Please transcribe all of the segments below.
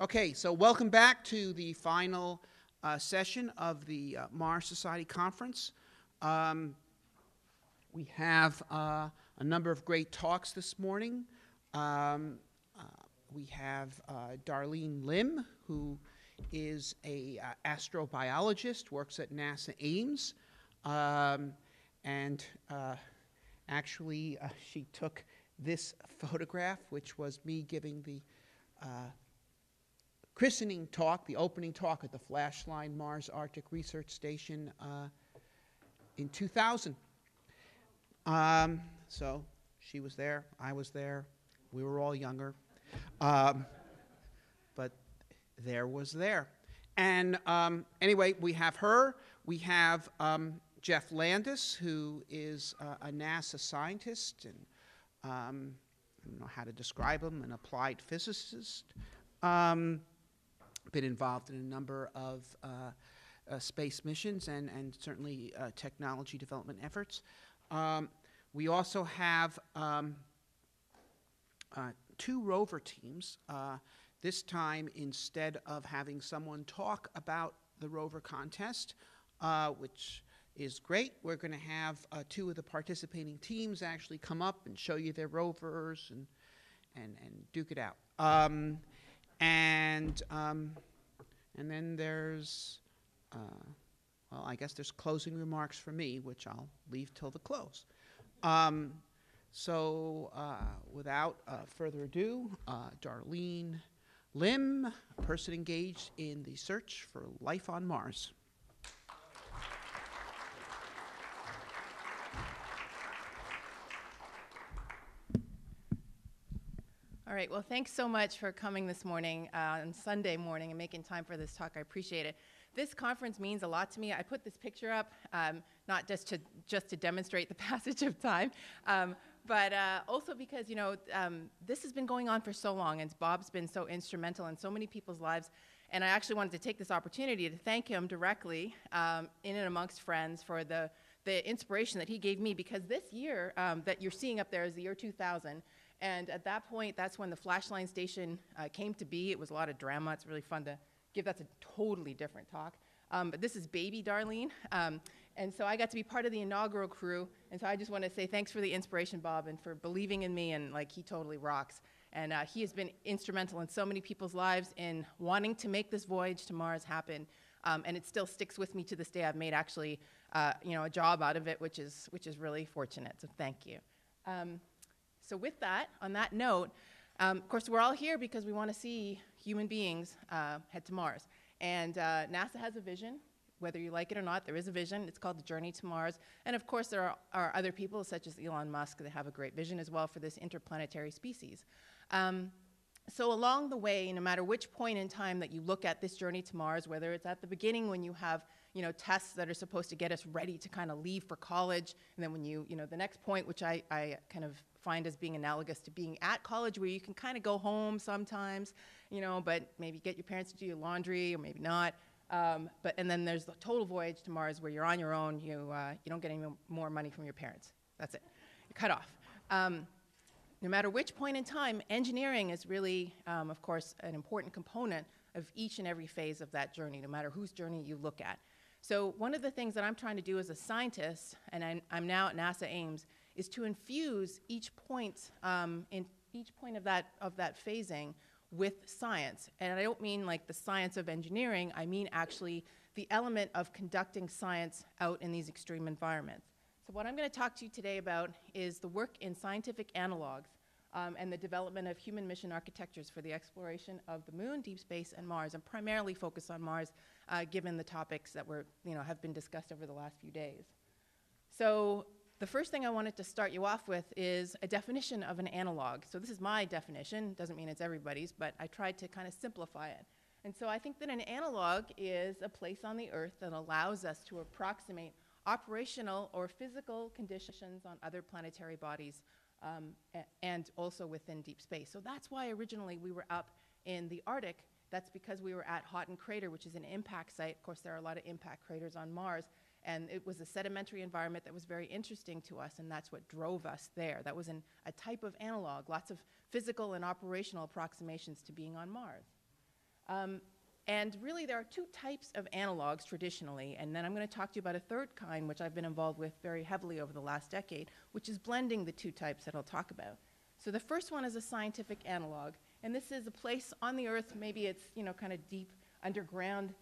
Okay, so welcome back to the final session of the Mars Society Conference. We have a number of great talks this morning. We have Darlene Lim, who is a astrobiologist, works at NASA Ames, and actually she took this photograph, which was me giving the christening talk, the opening talk at the Flashline Mars Arctic Research Station in 2000. So she was there, I was there, we were all younger, but there was there. And anyway, we have her, we have Geoff Landis, who is a NASA scientist, and I don't know how to describe him, an applied physicist. Been involved in a number of space missions and certainly technology development efforts. We also have two rover teams. This time, instead of having someone talk about the rover contest, which is great, we're going to have two of the participating teams actually come up and show you their rovers and duke it out. And then there's, well, I guess there's closing remarks for me, which I'll leave till the close. So without further ado, Darlene Lim, a person engaged in the search for life on Mars. All right, well, thanks so much for coming this morning on Sunday morning and making time for this talk. I appreciate it. This conference means a lot to me. I put this picture up, not just to demonstrate the passage of time, but also because, you know, this has been going on for so long, and Bob's been so instrumental in so many people's lives. And I actually wanted to take this opportunity to thank him directly, in and amongst friends, for the inspiration that he gave me, because this year that you're seeing up there is the year 2000. And at that point, that's when the Flashline Station came to be. It was a lot of drama. It's really fun to give. That's a totally different talk. But this is baby Darlene. And so I got to be part of the inaugural crew. And so I just want to say thanks for the inspiration, Bob, and for believing in me. And like, he totally rocks. And he has been instrumental in so many people's lives in wanting to make this voyage to Mars happen. And it still sticks with me to this day. I've made actually, you know, a job out of it, which is really fortunate. So thank you. So with that, on that note, of course, we're all here because we want to see human beings head to Mars. And NASA has a vision. Whether you like it or not, there is a vision. It's called the Journey to Mars. And of course, there are other people, such as Elon Musk, that have a great vision as well for this interplanetary species. So along the way, no matter which point in time that you look at this journey to Mars, whether it's at the beginning when you have, you know, tests that are supposed to get us ready to kind of leave for college, and then when you know, the next point, which I kind of find as being analogous to being at college, where you can kind of go home sometimes, you know, but maybe get your parents to do your laundry, or maybe not. And then there's the total voyage to Mars, where you're on your own. You don't get any more money from your parents. That's it. You're cut off. No matter which point in time, engineering is really, of course, an important component of each and every phase of that journey, no matter whose journey you look at. So one of the things that I'm trying to do as a scientist, and I'm now at NASA Ames, is to infuse each point of that phasing with science. And I don't mean like the science of engineering. I mean actually the element of conducting science out in these extreme environments. So what I'm going to talk to you today about is the work in scientific analogs and the development of human mission architectures for the exploration of the Moon, deep space, and Mars. I'm primarily focused on Mars, given the topics that were, you know, have been discussed over the last few days. So the first thing I wanted to start you off with is a definition of an analog. So this is my definition. Doesn't mean it's everybody's, but I tried to kind of simplify it. And so I think that an analog is a place on the Earth that allows us to approximate operational or physical conditions on other planetary bodies and also within deep space. So that's why originally we were up in the Arctic. That's because we were at Haughton Crater, which is an impact site. Of course, there are a lot of impact craters on Mars. And it was a sedimentary environment that was very interesting to us, and that's what drove us there. That was a type of analog, lots of physical and operational approximations to being on Mars. And really there are two types of analogs traditionally, and then I'm going to talk to you about a third kind, which I've been involved with very heavily over the last decade, which is blending the two types that I'll talk about. So the first one is a scientific analog, and this is a place on the Earth, maybe it's, you know, kind of deep underground,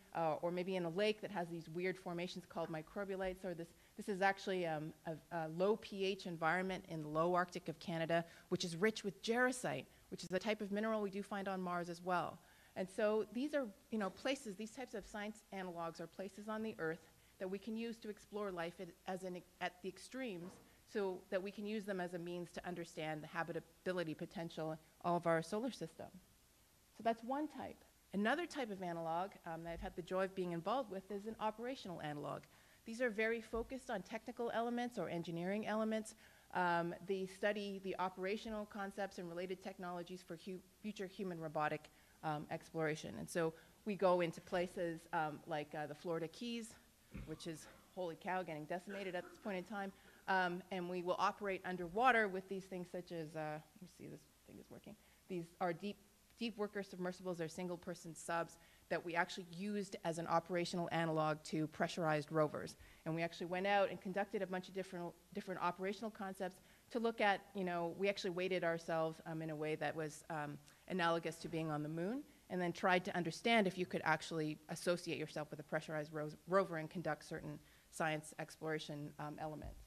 or maybe in a lake that has these weird formations called microbialites, or this is actually a low pH environment in the low Arctic of Canada, which is rich with jarosite, which is the type of mineral we do find on Mars as well. And so these are, you know, places, these types of science analogs are places on the Earth that we can use to explore life at the extremes, so that we can use them as a means to understand the habitability potential of our solar system. So that's one type. Another type of analog that I've had the joy of being involved with is an operational analog. These are very focused on technical elements or engineering elements. They study the operational concepts and related technologies for future human robotic exploration. And so we go into places like the Florida Keys, which is, holy cow, getting decimated at this point in time. And we will operate underwater with these things such as, let me see, this thing is working. These are deep worker submersibles are single-person subs that we actually used as an operational analog to pressurized rovers. And we actually went out and conducted a bunch of different operational concepts to look at, you know, we actually weighted ourselves in a way that was analogous to being on the moon, and then tried to understand if you could actually associate yourself with a pressurized rover and conduct certain science exploration elements.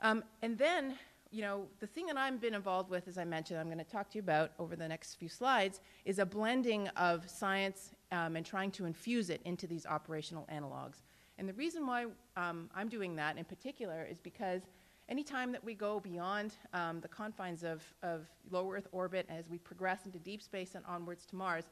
And then, you know, the thing that I've been involved with, as I mentioned, I'm going to talk to you about over the next few slides, is a blending of science and trying to infuse it into these operational analogs. And the reason why I'm doing that in particular is because any time that we go beyond the confines of low Earth orbit, as we progress into deep space and onwards to Mars,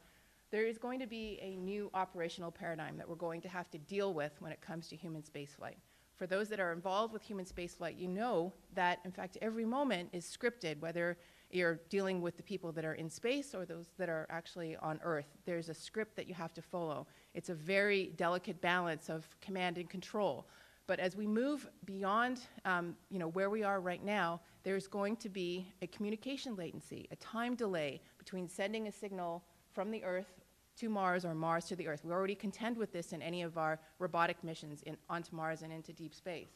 there is going to be a new operational paradigm that we're going to have to deal with when it comes to human spaceflight. For those that are involved with human spaceflight, you know that, in fact, every moment is scripted, whether you're dealing with the people that are in space or those that are actually on Earth. There's a script that you have to follow. It's a very delicate balance of command and control. But as we move beyond you know, where we are right now, there's going to be a communication latency, a time delay between sending a signal from the Earth to Mars or Mars to the Earth. We already contend with this in any of our robotic missions onto Mars and into deep space.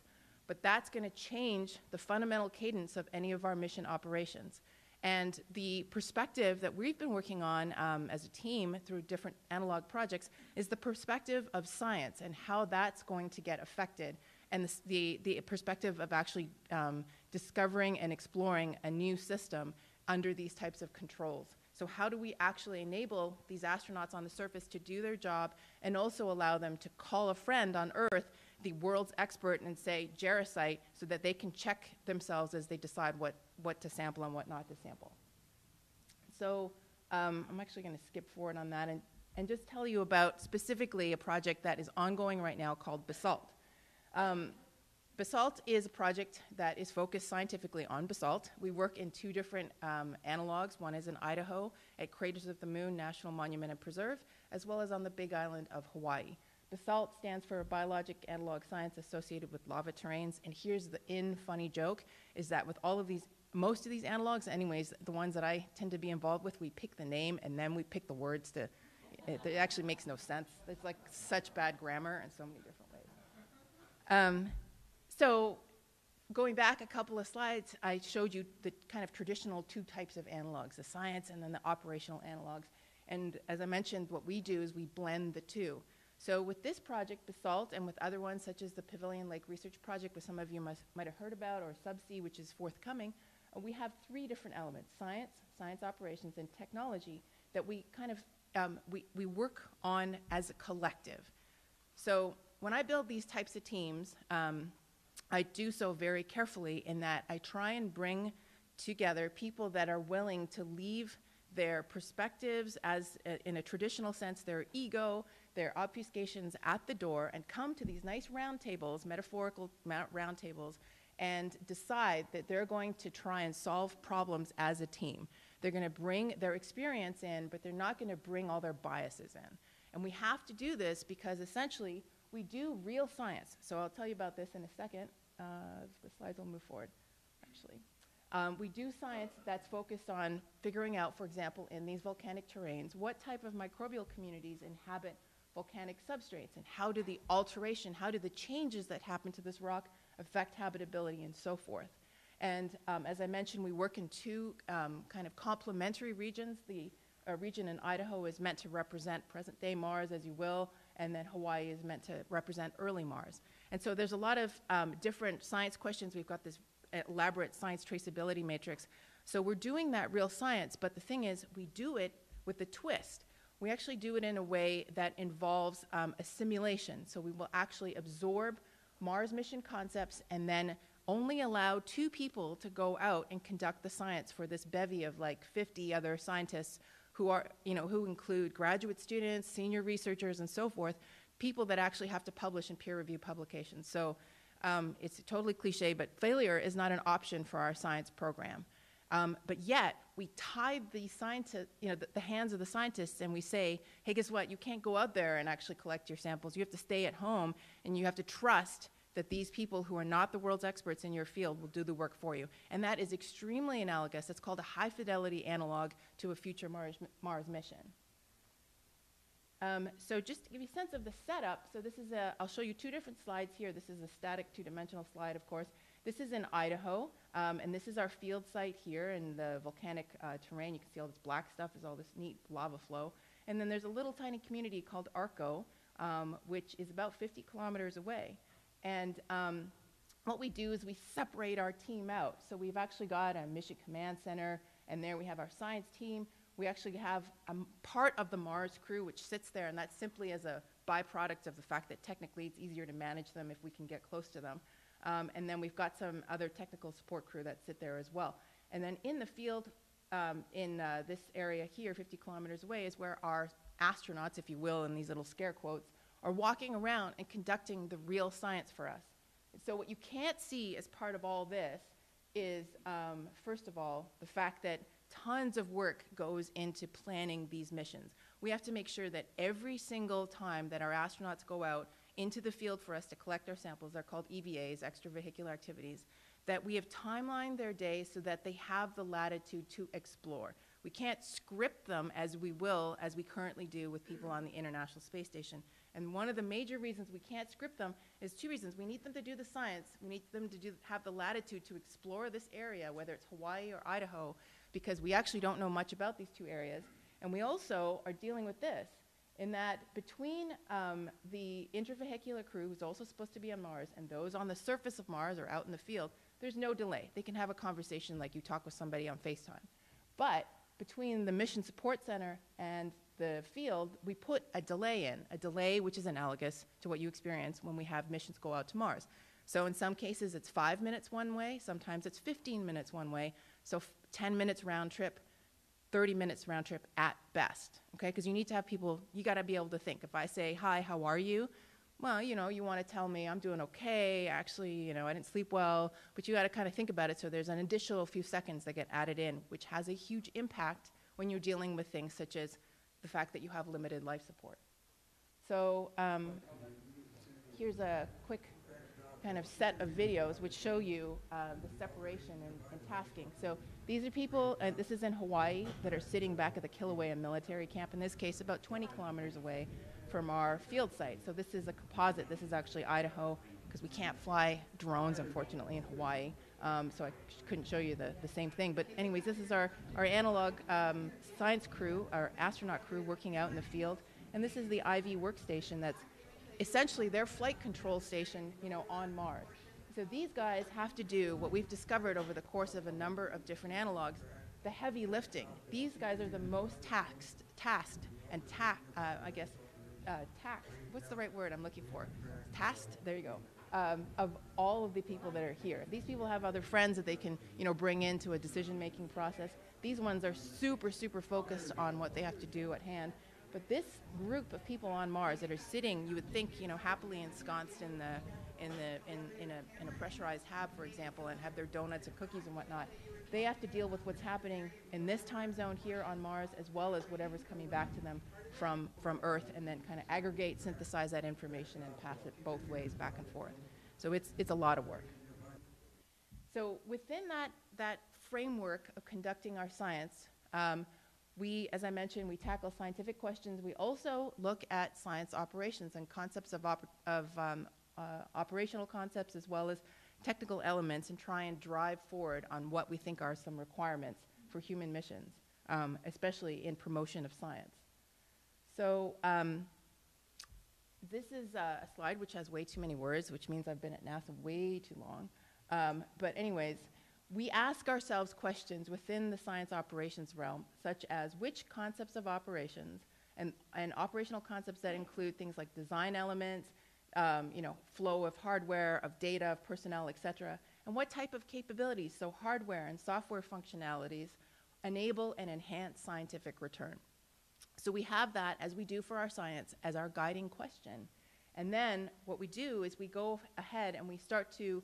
But that's going to change the fundamental cadence of any of our mission operations. And the perspective that we've been working on as a team through different analog projects is the perspective of science and how that's going to get affected, and the perspective of actually discovering and exploring a new system under these types of controls. So how do we actually enable these astronauts on the surface to do their job and also allow them to call a friend on Earth, the world's expert, and say jarosite, so that they can check themselves as they decide what to sample and what not to sample. So I'm actually going to skip forward on that and just tell you about specifically a project that is ongoing right now called Basalt. Basalt is a project that is focused scientifically on basalt. We work in two different analogs. One is in Idaho at Craters of the Moon National Monument and Preserve, as well as on the Big Island of Hawaii. Basalt stands for Biologic Analog Science Associated with Lava Terrains, and here's the funny joke, is that with all of these, most of these analogs, anyways, the ones that I tend to be involved with, we pick the name and then we pick the words to, it actually makes no sense. It's like such bad grammar in so many different ways. So going back a couple of slides, I showed you the kind of traditional two types of analogs, the science and then the operational analogs. And as I mentioned, what we do is we blend the two. So with this project, Basalt, and with other ones such as the Pavilion Lake Research Project, which some of you might have heard about, or Subsea, which is forthcoming, we have three different elements, science operations, and technology that we kind of, we work on as a collective. So when I build these types of teams, I do so very carefully in that I try and bring together people that are willing to leave their perspectives as, in a traditional sense, their ego, their obfuscations at the door, and come to these nice round tables, metaphorical round tables, and decide that they're going to try and solve problems as a team. They're going to bring their experience in, but they're not going to bring all their biases in. And we have to do this because essentially we do real science. So I'll tell you about this in a second. The slides will move forward, actually. We do science that's focused on figuring out, for example, in these volcanic terrains, what type of microbial communities inhabit volcanic substrates, and how do the alteration, how do the changes that happen to this rock affect habitability and so forth. And as I mentioned, we work in two kind of complementary regions. The region in Idaho is meant to represent present-day Mars, as you will, and then Hawaii is meant to represent early Mars. And so there's a lot of different science questions. We've got this elaborate science traceability matrix. So we're doing that real science, but the thing is, we do it with a twist. We actually do it in a way that involves a simulation. So we will actually absorb Mars mission concepts and then only allow 2 people to go out and conduct the science for this bevy of like 50 other scientists who are, you know, who include graduate students, senior researchers, and so forth, people that actually have to publish in peer-reviewed publications. So it's totally cliche, but failure is not an option for our science program. But yet, we tied the scientists, you know, the hands of the scientists, and we say, hey, guess what? You can't go out there and actually collect your samples. You have to stay at home, and you have to trust that these people who are not the world's experts in your field will do the work for you. And that is extremely analogous. It's called a high-fidelity analog to a future Mars mission. So just to give you a sense of the setup, so this is a, I'll show you 2 different slides here. This is a static 2-dimensional slide, of course. This is in Idaho, and this is our field site here in the volcanic terrain. You can see all this black stuff is all this neat lava flow. And then there's a little tiny community called Arco, which is about 50 kilometers away. And what we do is we separate our team out. So we've actually got a mission command center, and there we have our science team. We actually have a part of the Mars crew which sits there, and that's simply as a byproduct of the fact that technically it's easier to manage them if we can get close to them. And then we've got some other technical support crew that sit there as well. And then in the field, in this area here, 50 kilometers away, is where our astronauts, if you will, in these little scare quotes, are walking around and conducting the real science for us. So what you can't see as part of all this is, first of all, the fact that tons of work goes into planning these missions. We have to make sure that every single time that our astronauts go out into the field for us to collect our samples, they're called EVAs, extravehicular activities, that we have timelined their day so that they have the latitude to explore. We can't script them as we will, as we currently do with people on the International Space Station. And one of the major reasons we can't script them is 2 reasons. We need them to do the science. We need them to have the latitude to explore this area, whether it's Hawaii or Idaho, because we actually don't know much about these 2 areas. And we also are dealing with this, in that between the intervehicular crew, who's also supposed to be on Mars, and those on the surface of Mars or out in the field, there's no delay. They can have a conversation like you talk with somebody on FaceTime. But between the Mission Support Center and the field, we put a delay in, a delay which is analogous to what you experience when we have missions go out to Mars. So in some cases, it's 5 minutes one way. Sometimes it's 15 minutes one way. So 10 minutes round trip, 30 minutes round trip at best, okay? Because you need to have people, you got to be able to think. If I say, hi, how are you? Well, you know, you want to tell me I'm doing okay. Actually, you know, I didn't sleep well. But you got to kind of think about it. So there's an additional few seconds that get added in, which has a huge impact when you're dealing with things such as the fact that you have limited life support. So here's a quick kind of set of videos which show you the separation and tasking. So these are people, this is in Hawaii, that are sitting back at the Kilauea military camp, in this case about 20 kilometers away from our field site. So this is a composite. This is actually Idaho, because we can't fly drones, unfortunately, in Hawaii. So I couldn't show you the same thing. But anyways, this is our analog science crew, our astronaut crew working out in the field. And this is the IV workstation that's essentially their flight control station, you know, on Mars. So these guys have to do what we've discovered over the course of a number of different analogs, the heavy lifting. These guys are the most taxed. What's the right word I'm looking for? Tasked, there you go. Of all of the people that are here. These people have other friends that they can, you know, bring into a decision-making process. These ones are super, super focused on what they have to do at hand. But this group of people on Mars that are sitting, you would think, you know, happily ensconced in the in a pressurized hab, for example, and have their donuts and cookies and whatnot, they have to deal with what's happening in this time zone here on Mars, as well as whatever's coming back to them from Earth, and then kind of aggregate, synthesize that information, and pass it both ways back and forth. So it's a lot of work. So within that framework of conducting our science, we, as I mentioned, we tackle scientific questions. We also look at science operations and concepts of operational concepts, as well as technical elements, and try and drive forward on what we think are some requirements for human missions, especially in promotion of science. So this is a slide which has way too many words, which means I've been at NASA way too long. But anyways, we ask ourselves questions within the science operations realm, such as which concepts of operations, and operational concepts that include things like design elements, flow of hardware, of data, of personnel, etc., and what type of capabilities, so hardware and software functionalities, enable and enhance scientific return. So we have that, as we do for our science, as our guiding question. And then what we do is we go ahead and we start to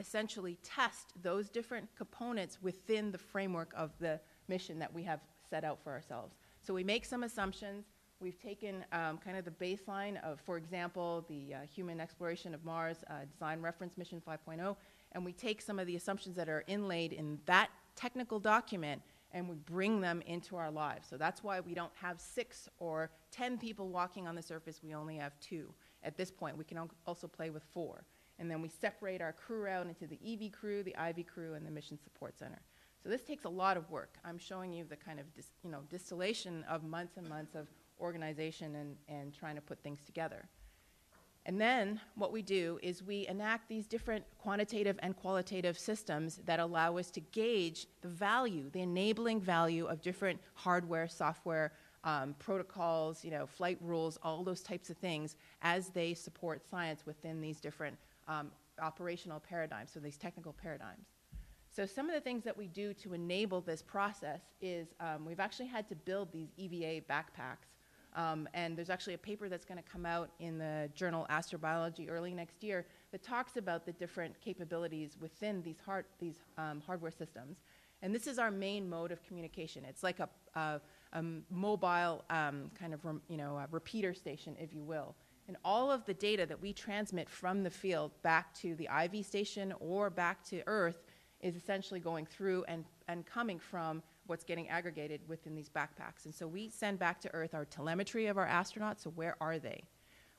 essentially test those different components within the framework of the mission that we have set out for ourselves. So we make some assumptions. We've taken kind of the baseline of, for example, the Human Exploration of Mars Design Reference Mission 5.0, and we take some of the assumptions that are inlaid in that technical document, and we bring them into our lives. So that's why we don't have 6 or 10 people walking on the surface. We only have 2. At this point, we can also play with 4. And then we separate our crew out into the EV crew, the IV crew, and the Mission Support Center. So this takes a lot of work. I'm showing you the kind of distillation of months and months of organization and trying to put things together. And then what we do is we enact these different quantitative and qualitative systems that allow us to gauge the value, the enabling value of different hardware, software, protocols, flight rules, all those types of things as they support science within these different operational paradigms, so these technical paradigms. So some of the things that we do to enable this process is we've actually had to build these EVA backpacks. And there's actually a paper that's going to come out in the journal Astrobiology early next year that talks about the different capabilities within these hardware systems. And this is our main mode of communication. It's like a mobile kind of a repeater station, if you will. And all of the data that we transmit from the field back to the IV station or back to Earth is essentially going through and coming from what's getting aggregated within these backpacks. And so we send back to Earth our telemetry of our astronauts, so where are they?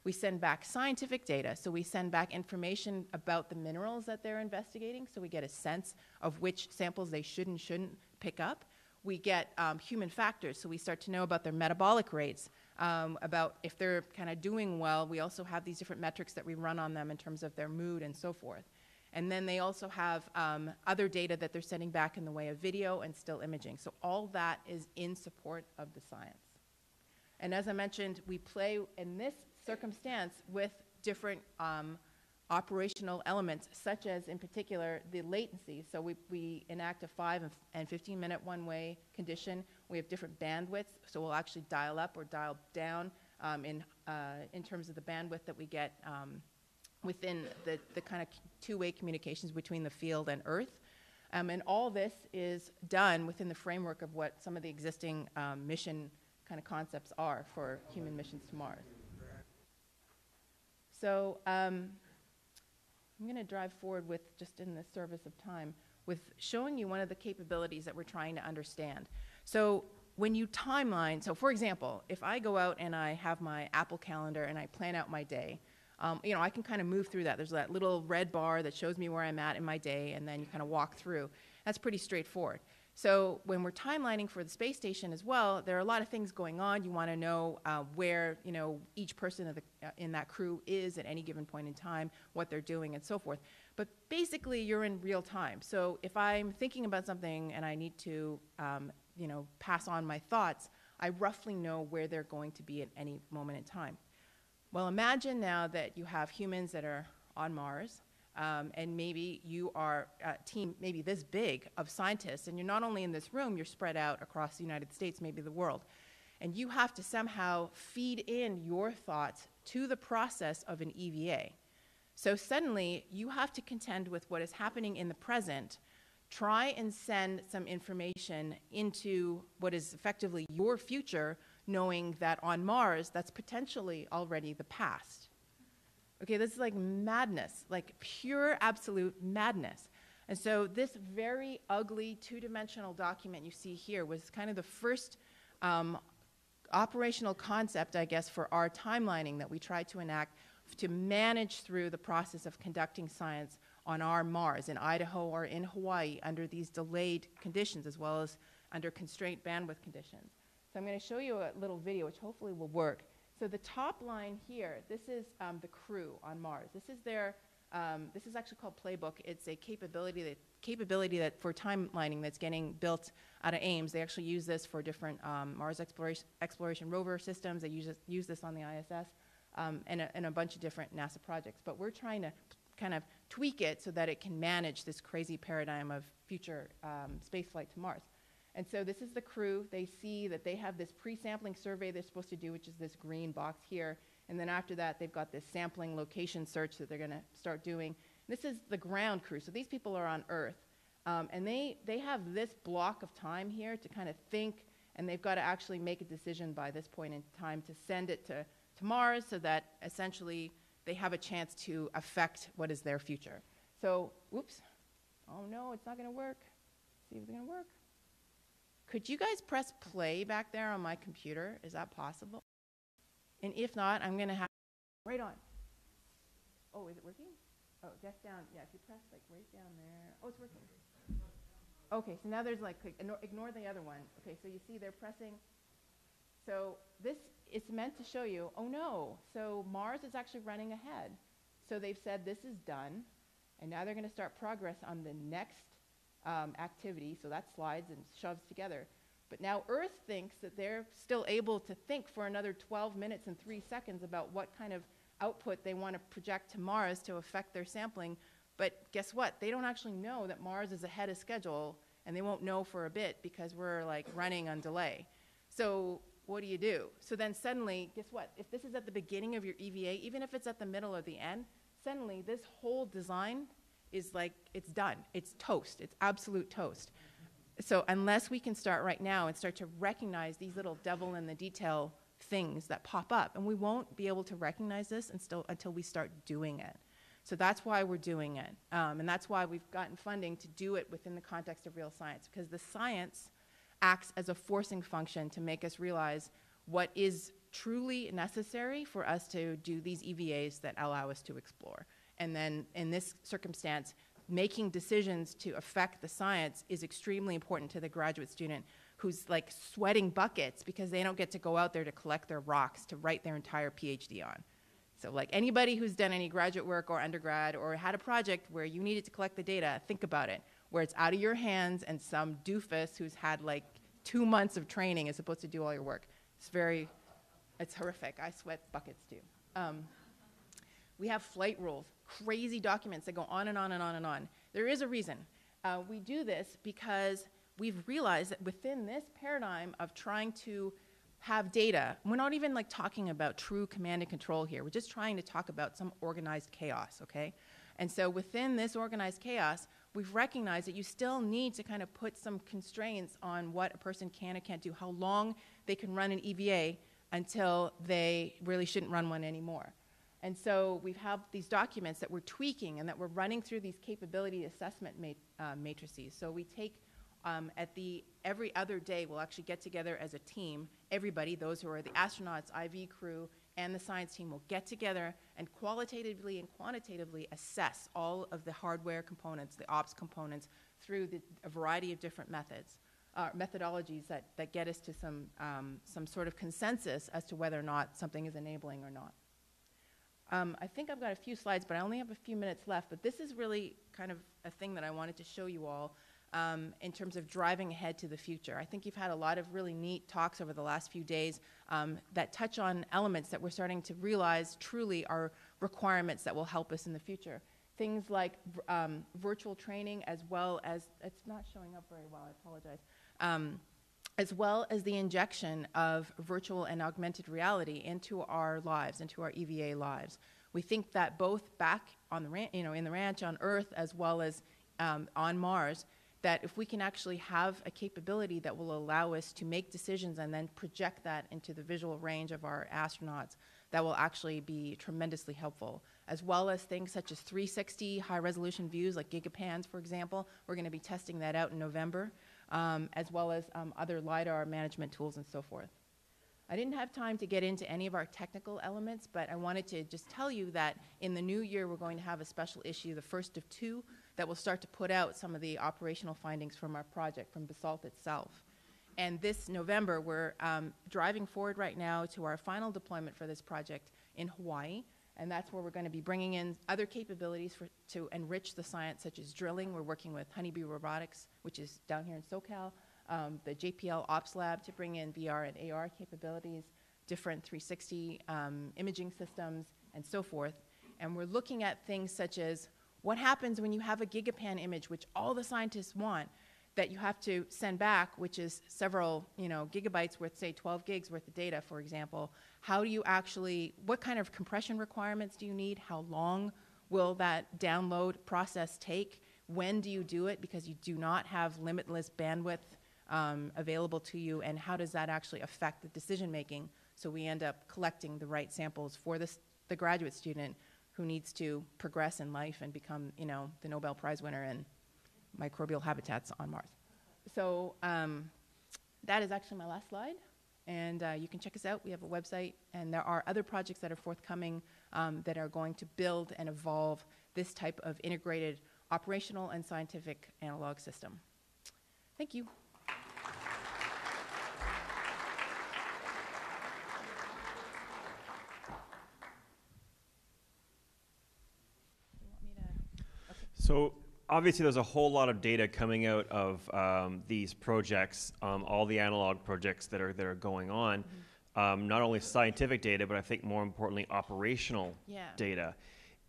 We send back scientific data, so we send back information about the minerals that they're investigating, so we get a sense of which samples they should and shouldn't pick up. We get human factors, so we start to know about their metabolic rates, about if they're kind of doing well. We also have these different metrics that we run on them in terms of their mood and so forth. And then they also have other data that they're sending back in the way of video and still imaging. So all that is in support of the science. And as I mentioned, we play in this circumstance with different operational elements, such as, in particular, the latency. So we enact a 5- and 15-minute one-way condition. We have different bandwidths, so we'll actually dial up or dial down in terms of the bandwidth that we get within the kind of two-way communications between the field and Earth. And all this is done within the framework of what some of the existing mission kind of concepts are for human missions to Mars. So I'm going to drive forward with, just in the service of time, with showing you one of the capabilities that we're trying to understand. So when you timeline, so for example, if I go out and I have my Apple calendar and I plan out my day, I can kind of move through that. There's that little red bar that shows me where I'm at in my day, and then you kind of walk through. That's pretty straightforward. So when we're timelining for the space station as well, there are a lot of things going on. You want to know where each person in that crew is at any given point in time, what they're doing, and so forth. But basically, you're in real time. So if I'm thinking about something and I need to pass on my thoughts, I roughly know where they're going to be at any moment in time. Well, imagine now that you have humans that are on Mars, and maybe you are a team maybe this big of scientists, and you're not only in this room, you're spread out across the United States, maybe the world. And you have to somehow feed in your thoughts to the process of an EVA. So suddenly, you have to contend with what is happening in the present, try and send some information into what is effectively your future, knowing that on Mars, that's potentially already the past. Okay, this is like madness, like pure absolute madness. And so this very ugly two-dimensional document you see here was kind of the first operational concept, I guess, for our timelining that we tried to enact to manage through the process of conducting science on our Mars, in Idaho or in Hawaii, under these delayed conditions as well as under constraint bandwidth conditions. So I'm going to show you a little video which hopefully will work. So the top line here, this is the crew on Mars. This is their this is actually called Playbook. It's a capability that for timelining that's getting built out of Ames. They actually use this for different Mars exploration rover systems. They use this on the ISS and a bunch of different NASA projects. But we're trying to kind of tweak it so that it can manage this crazy paradigm of future spaceflight to Mars. And so this is the crew. They see that they have this pre-sampling survey they're supposed to do, which is this green box here. And then after that, they've got this sampling location search that they're going to start doing. This is the ground crew. So these people are on Earth. And they have this block of time here to kind of think, and they've got to actually make a decision by this point in time to send it to Mars so that essentially they have a chance to affect what is their future. So, oops. Oh, no, it's not going to work. Let's see if it's going to work. Could you guys press play back there on my computer? Is that possible? And if not, I'm going to have right on. Oh, is it working? Oh, that's down. Yeah, if you press like right down there. Oh, it's working. Okay, so now there's like, ignore the other one. Okay, so you see they're pressing. So this is meant to show you, oh no, so Mars is actually running ahead. So they've said this is done. And now they're going to start progress on the next activity. So that slides and shoves together. But now Earth thinks that they're still able to think for another 12 minutes and 3 seconds about what kind of output they want to project to Mars to affect their sampling. But guess what? They don't actually know that Mars is ahead of schedule, and they won't know for a bit because we're like running on delay. So what do you do? So then suddenly, guess what? If this is at the beginning of your EVA, even if it's at the middle or the end, suddenly this whole design is like, it's done. It's toast. It's absolute toast. So unless we can start right now and start to recognize these little devil in the detail things that pop up, and we won't be able to recognize this until we start doing it. So that's why we're doing it, and that's why we've gotten funding to do it within the context of real science, because the science acts as a forcing function to make us realize what is truly necessary for us to do these EVAs that allow us to explore. And then in this circumstance, making decisions to affect the science is extremely important to the graduate student who's like sweating buckets because they don't get to go out there to collect their rocks to write their entire PhD on. So like anybody who's done any graduate work or undergrad or had a project where you needed to collect the data, think about it, where it's out of your hands and some doofus who's had like 2 months of training is supposed to do all your work. It's very, it's horrific. I sweat buckets too. We have flight rules, crazy documents that go on and on and on and on. There is a reason. We do this because we've realized that within this paradigm of trying to have data, we're not even like talking about true command and control here. We're just trying to talk about some organized chaos, okay? And so within this organized chaos, we've recognized that you still need to kind of put some constraints on what a person can and can't do, how long they can run an EVA until they really shouldn't run one anymore. And so we have these documents that we're tweaking and that we're running through these capability assessment matrices. So we take, at the every other day, we'll actually get together as a team, everybody, those who are the astronauts, IV crew, and the science team will get together and qualitatively and quantitatively assess all of the hardware components, the ops components, through a variety of different methods, methodologies that get us to some sort of consensus as to whether or not something is enabling or not. I think I've got a few slides, but I only have a few minutes left. But this is really kind of a thing that I wanted to show you all in terms of driving ahead to the future. I think you've had a lot of really neat talks over the last few days that touch on elements that we're starting to realize truly are requirements that will help us in the future. Things like virtual training, as well as, it's not showing up very well, I apologize, as well as the injection of virtual and augmented reality into our lives, into our EVA lives. We think that both back on the ranch, in the ranch on Earth, as well as on Mars, that if we can actually have a capability that will allow us to make decisions and then project that into the visual range of our astronauts, that will actually be tremendously helpful, as well as things such as 360 high-resolution views like Gigapans, for example. We're going to be testing that out in November, as well as other LIDAR management tools and so forth. I didn't have time to get into any of our technical elements, but I wanted to just tell you that in the new year we're going to have a special issue, the first of two, that will start to put out some of the operational findings from our project, from Basalt itself. And this November, we're driving forward right now to our final deployment for this project in Hawaii, and that's where we're going to be bringing in other capabilities to enrich the science, such as drilling. We're working with Honeybee Robotics, which is down here in SoCal, the JPL Ops Lab to bring in VR and AR capabilities, different 360 imaging systems, and so forth. And we're looking at things such as what happens when you have a Gigapan image, which all the scientists want, that you have to send back, which is several gigabytes worth, say 12 gigs worth of data, for example. How do you actually, what kind of compression requirements do you need? How long will that download process take? When do you do it? Because you do not have limitless bandwidth available to you, and how does that actually affect the decision making so we end up collecting the right samples for this, the graduate student who needs to progress in life and become the Nobel Prize winner and microbial habitats on Mars. So that is actually my last slide, and you can check us out. We have a website, and there are other projects that are forthcoming that are going to build and evolve this type of integrated operational and scientific analog system. Thank you. So obviously, there's a whole lot of data coming out of these projects, all the analog projects that are going on, not only scientific data, but I think more importantly, operational data.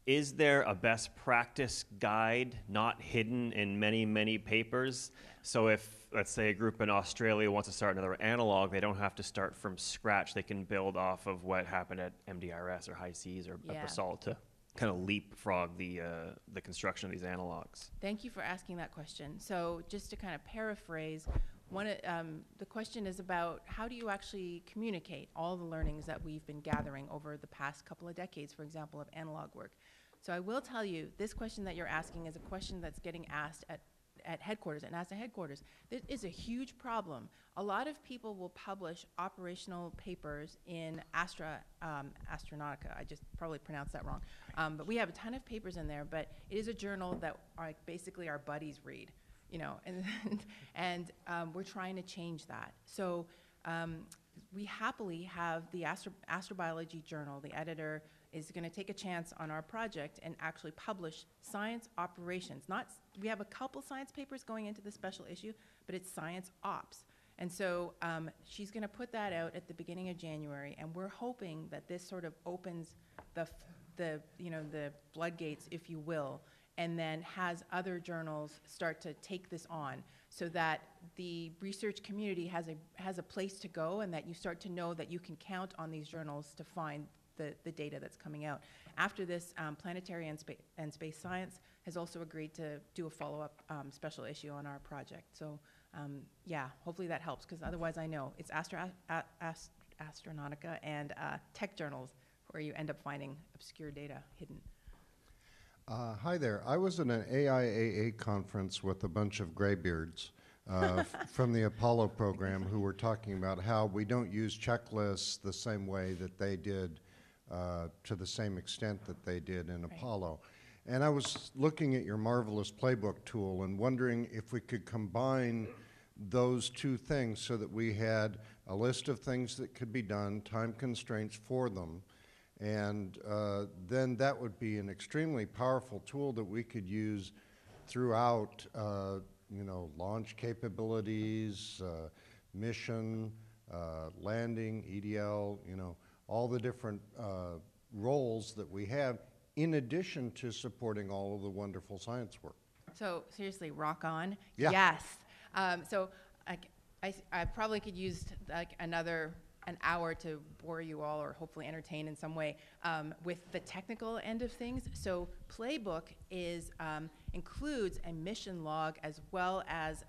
Is there a best practice guide not hidden in many, many papers? So if, let's say, a group in Australia wants to start another analog, they don't have to start from scratch. They can build off of what happened at MDRS or High Seas or Basalt to kind of leapfrog the construction of these analogs. Thank you for asking that question. So just to kind of paraphrase, the question is about how do you actually communicate all the learnings that we've been gathering over the past couple of decades, for example, of analog work. So I will tell you, this question that you're asking is a question that's getting asked at headquarters, at NASA headquarters. This is a huge problem. A lot of people will publish operational papers in Astronautica. I just probably pronounced that wrong. But we have a ton of papers in there, but it is a journal that basically our buddies read, and we're trying to change that. So we happily have the Astrobiology journal. The editor is going to take a chance on our project and actually publish science operations. We have a couple science papers going into the special issue, but it's science ops. And so she's going to put that out at the beginning of January, and we're hoping that this sort of opens the floodgates, if you will, and then has other journals start to take this on so that the research community has a place to go, and that you start to know that you can count on these journals to find the data that's coming out. After this, Planetary and Space Science has also agreed to do a follow-up special issue on our project. So yeah, hopefully that helps, because otherwise I know it's Astronautica and tech journals where you end up finding obscure data hidden. Hi there. I was in an AIAA conference with a bunch of graybeards from the Apollo program who were talking about how we don't use checklists the same way that they did to the same extent that they did in Apollo. And I was looking at your marvelous Playbook tool and wondering if we could combine those two things so that we had a list of things that could be done, time constraints for them, and then that would be an extremely powerful tool that we could use throughout launch capabilities, mission, landing, EDL, all the different roles that we have, in addition to supporting all of the wonderful science work. So seriously, rock on. Yeah. Yes. So I probably could use like another an hour to bore you all, or hopefully entertain in some way, with the technical end of things. So Playbook is, includes a mission log as well as,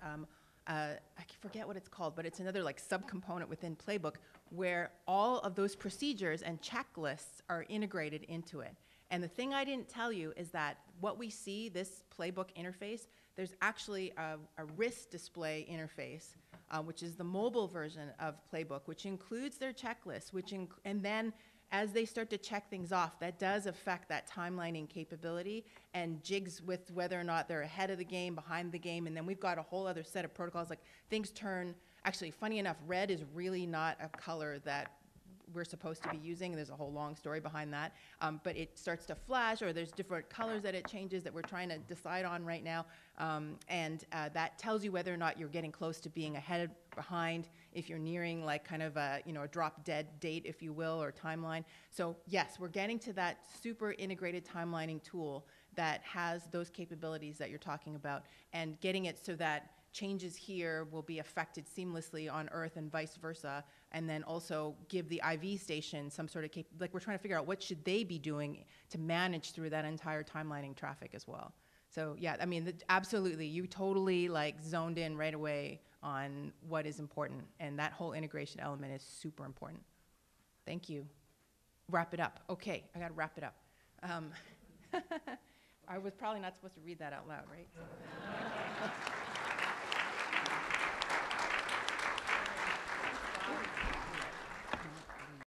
I forget what it's called, but it's another like subcomponent within Playbook where all of those procedures and checklists are integrated into it. And the thing I didn't tell you is that what we see, this Playbook interface, there's actually a wrist display interface, which is the mobile version of Playbook, which includes their checklist, which and then as they start to check things off, that does affect that timelining capability and jigs with whether or not they're ahead of the game, behind the game, and then we've got a whole other set of protocols. Like things turn, actually funny enough, red is really not a color that we're supposed to be using. There's a whole long story behind that, but it starts to flash, or there's different colors that it changes that we're trying to decide on right now, and that tells you whether or not you're getting close to being ahead, behind, if you're nearing like kind of a, you know, a drop dead date, if you will, or timeline. So yes, we're getting to that super integrated timelining tool that has those capabilities that you're talking about, and getting it so that changes here will be affected seamlessly on Earth and vice versa, and then also give the IV station some sort of, like we're trying to figure out what should they be doing to manage through that entire timelining traffic as well. So yeah, I mean, absolutely, you totally like zoned in right away on what is important, and that whole integration element is super important. Thank you. Wrap it up. Okay, I gotta wrap it up. I was probably not supposed to read that out loud, right?